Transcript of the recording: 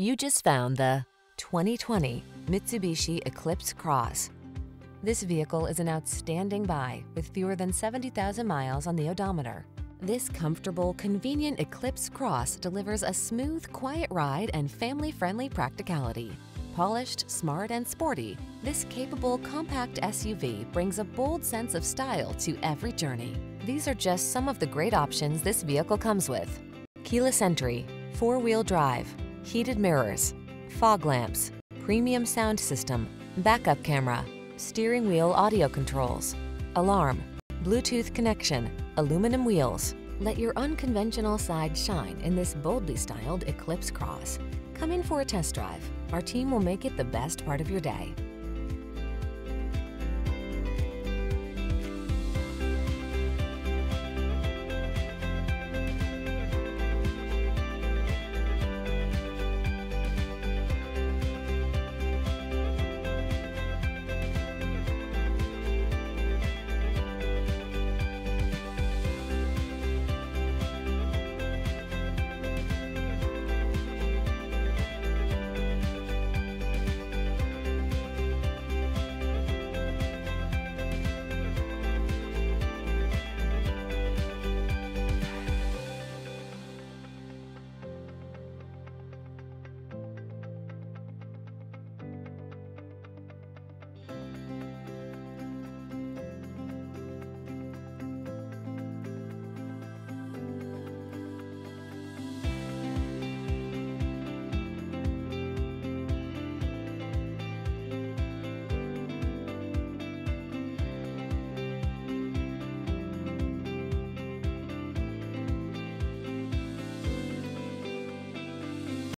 You just found the 2020 Mitsubishi Eclipse Cross. This vehicle is an outstanding buy with fewer than 70,000 miles on the odometer. This comfortable, convenient Eclipse Cross delivers a smooth, quiet ride and family-friendly practicality. Polished, smart, and sporty, this capable, compact SUV brings a bold sense of style to every journey. These are just some of the great options this vehicle comes with: keyless entry, four-wheel drive, heated mirrors, fog lamps, premium sound system, backup camera, steering wheel audio controls, alarm, Bluetooth connection, aluminum wheels. Let your unconventional side shine in this boldly styled Eclipse Cross. Come in for a test drive. Our team will make it the best part of your day.